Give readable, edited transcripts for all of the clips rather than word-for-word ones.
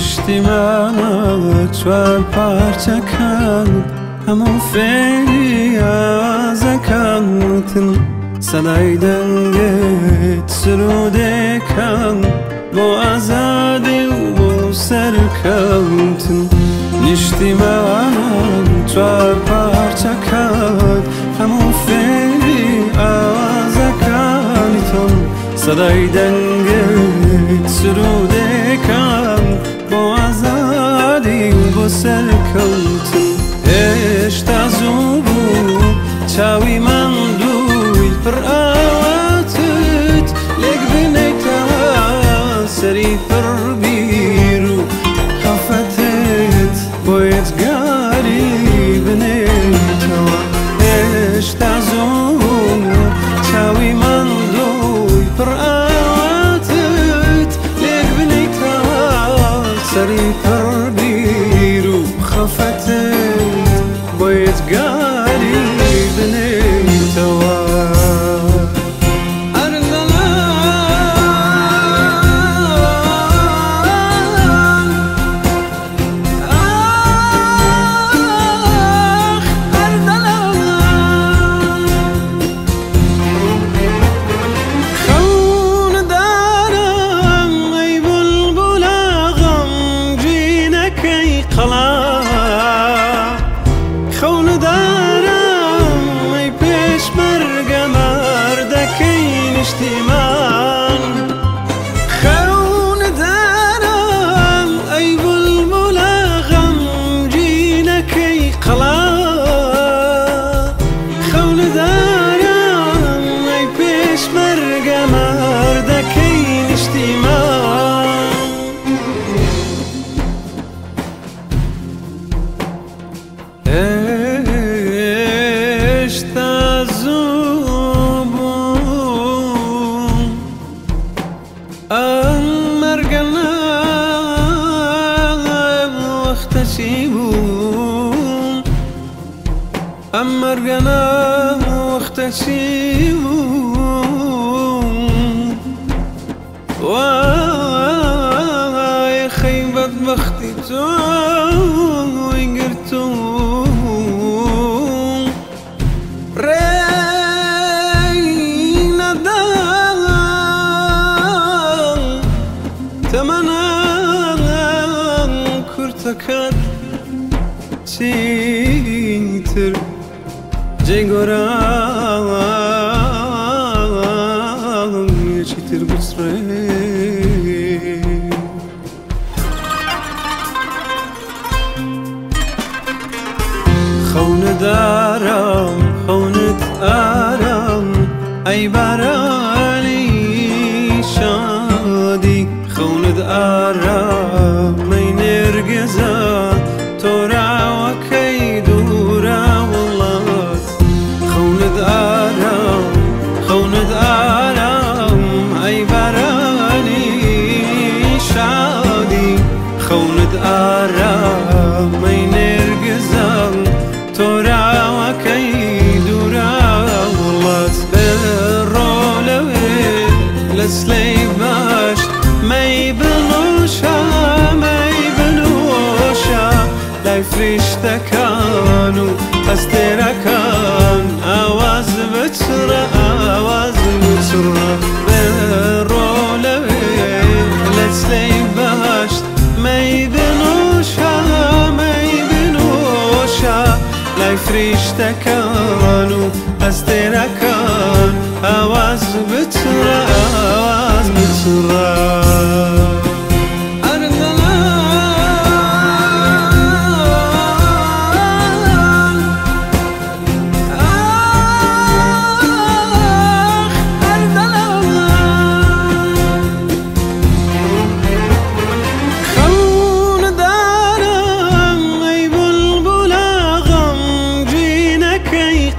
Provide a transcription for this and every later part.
کشتی منو تو پارچه کن همون فیلی از اکانتن سلایدن گیت سروده کن بو ازادی و بو سرکانتن نشتی منو تو پارچه کن همون فیلی از اکانتن سلایدن گیت سروده کن بو ازادی و بو سرکانتن اشتا زوبو چاوی من دوی پر آواتت لگ بینیتا سری پر بیرو خفتت باید گاری بینیتا اشتا زوبو چاوی من دوی پر آواتت لگ بینیتا سری پر بیرو خفتت باید گاری بینی تو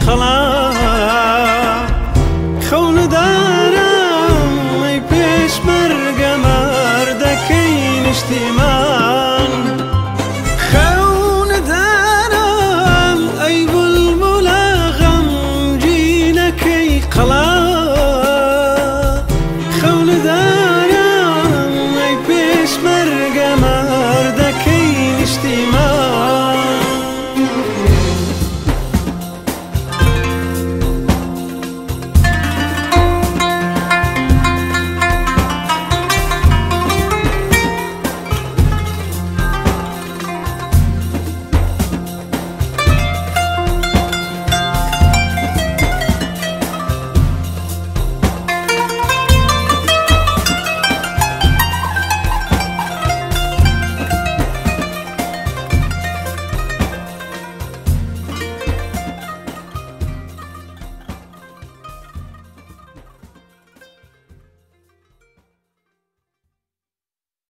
خلاص